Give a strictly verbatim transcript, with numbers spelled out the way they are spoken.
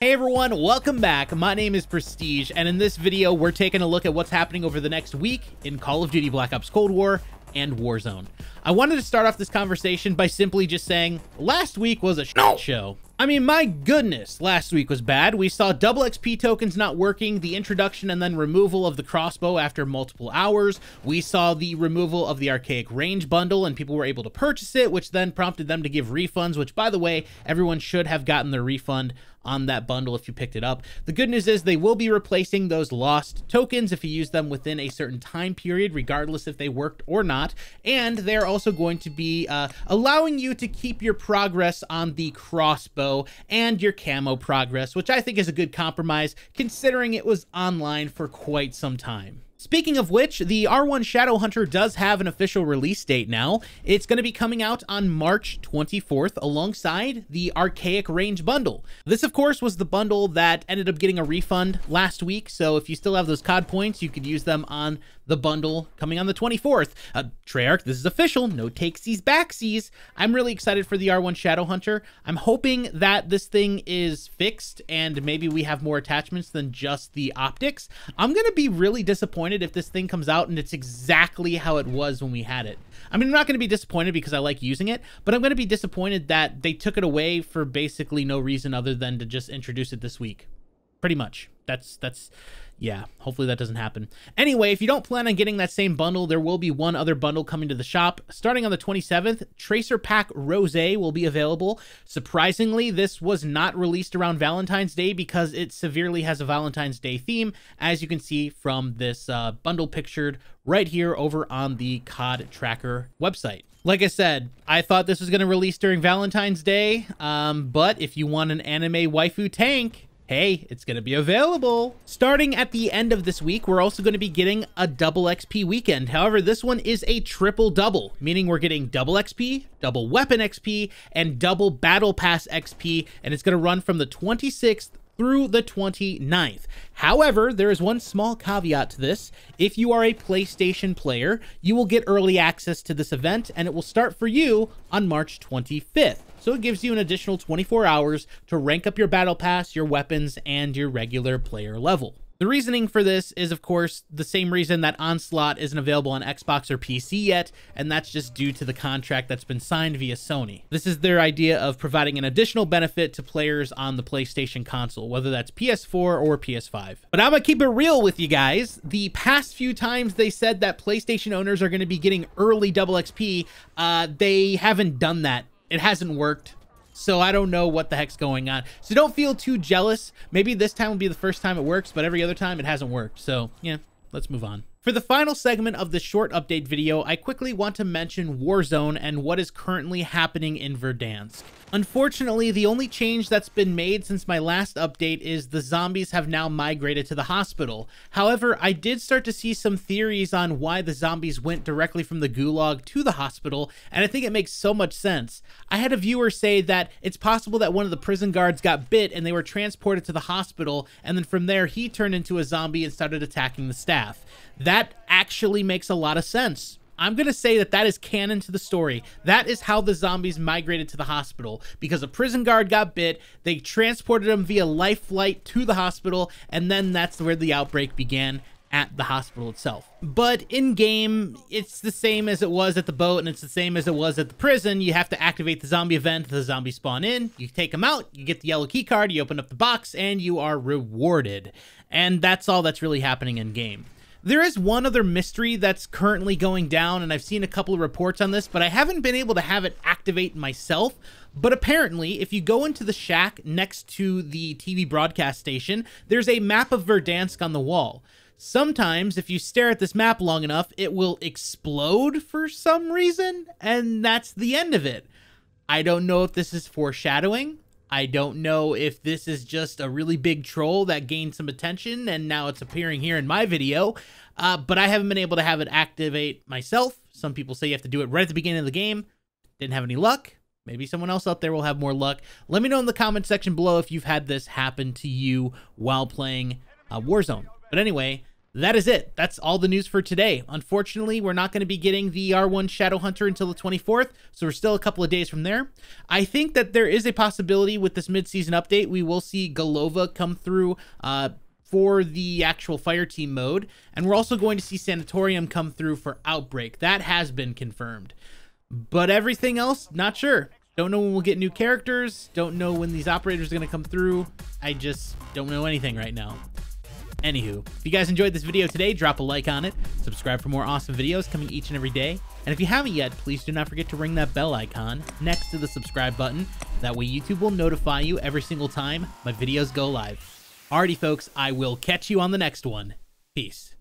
Hey everyone, welcome back. My name is Prestige, and in this video, we're taking a look at what's happening over the next week in Call of Duty Black Ops Cold War and Warzone. I wanted to start off this conversation by simply just saying, last week was a shit show. I mean, my goodness, last week was bad. We saw double X P tokens not working, the introduction and then removal of the crossbow after multiple hours. We saw the removal of the Archaic Range Bundle and people were able to purchase it, which then prompted them to give refunds, which, by the way, everyone should have gotten their refund on that bundle if you picked it up. The good news is they will be replacing those lost tokens if you use them within a certain time period, regardless if they worked or not. And they're also going to be uh, allowing you to keep your progress on the crossbow and your camo progress, which I think is a good compromise considering it was online for quite some time. Speaking of which, the R one Shadowhunter does have an official release date now. It's going to be coming out on March twenty-fourth alongside the Archaic Range Bundle. This, of course, was the bundle that ended up getting a refund last week, so if you still have those C O D points, you could use them on the bundle coming on the twenty-fourth. Uh, Treyarch, this is official. No takesies, backsies. I'm really excited for the R one Shadowhunter. I'm hoping that this thing is fixed and maybe we have more attachments than just the optics. I'm going to be really disappointed if this thing comes out and it's exactly how it was when we had it. I mean, I'm not going to be disappointed because I like using it, but I'm going to be disappointed that they took it away for basically no reason other than to just introduce it this week. Pretty much. That's, that's, yeah, hopefully that doesn't happen. Anyway, if you don't plan on getting that same bundle, there will be one other bundle coming to the shop. Starting on the twenty-seventh, Tracer Pack Rose will be available. Surprisingly, this was not released around Valentine's Day because it severely has a Valentine's Day theme, as you can see from this uh, bundle pictured right here over on the C O D Tracker website. Like I said, I thought this was going to release during Valentine's Day, um, but if you want an anime waifu tank, hey, it's going to be available. Starting at the end of this week, we're also going to be getting a double X P weekend. However, this one is a triple double, meaning we're getting double X P, double weapon X P, and double battle pass X P, and it's going to run from the twenty-sixth through the twenty-ninth. However, there is one small caveat to this. If you are a PlayStation player, you will get early access to this event, and it will start for you on March twenty-fifth. So it gives you an additional twenty-four hours to rank up your battle pass, your weapons, and your regular player level. The reasoning for this is, of course, the same reason that Onslaught isn't available on Xbox or P C yet, and that's just due to the contract that's been signed via Sony. This is their idea of providing an additional benefit to players on the PlayStation console, whether that's P S four or P S five. But I'm gonna keep it real with you guys. The past few times they said that PlayStation owners are gonna be getting early double X P, uh, they haven't done that. It hasn't worked. So I don't know what the heck's going on. So don't feel too jealous. Maybe this time will be the first time it works, but every other time it hasn't worked. So yeah, let's move on. For the final segment of this short update video, I quickly want to mention Warzone and what is currently happening in Verdansk. Unfortunately, the only change that's been made since my last update is the zombies have now migrated to the hospital. However, I did start to see some theories on why the zombies went directly from the gulag to the hospital, and I think it makes so much sense. I had a viewer say that it's possible that one of the prison guards got bit and they were transported to the hospital, and then from there he turned into a zombie and started attacking the staff. That actually makes a lot of sense. I'm going to say that that is canon to the story. That is how the zombies migrated to the hospital, because a prison guard got bit, they transported him via life flight to the hospital, and then that's where the outbreak began, at the hospital itself. But in game, it's the same as it was at the boat, and it's the same as it was at the prison. You have to activate the zombie event, the zombies spawn in, you take them out, you get the yellow key card, you open up the box, and you are rewarded. And that's all that's really happening in game. There is one other mystery that's currently going down, and I've seen a couple of reports on this, but I haven't been able to have it activate myself. But apparently, if you go into the shack next to the T V broadcast station, there's a map of Verdansk on the wall. Sometimes, if you stare at this map long enough, it will explode for some reason, and that's the end of it. I don't know if this is foreshadowing. I don't know if this is just a really big troll that gained some attention and now it's appearing here in my video, uh, but I haven't been able to have it activate myself. Some people say you have to do it right at the beginning of the game. Didn't have any luck. Maybe someone else out there will have more luck. Let me know in the comment section below if you've had this happen to you while playing uh, Warzone. But anyway, that is it. That's all the news for today. Unfortunately, we're not going to be getting the R one Shadowhunter until the twenty-fourth, so we're still a couple of days from there. I think that there is a possibility with this mid-season update, we will see Galova come through uh, for the actual fire team mode, and we're also going to see Sanatorium come through for Outbreak. That has been confirmed. But everything else, not sure. Don't know when we'll get new characters. Don't know when these operators are going to come through. I just don't know anything right now. Anywho, if you guys enjoyed this video today, drop a like on it. Subscribe for more awesome videos coming each and every day. And if you haven't yet, please do not forget to ring that bell icon next to the subscribe button. That way YouTube will notify you every single time my videos go live. Alrighty folks, I will catch you on the next one. Peace.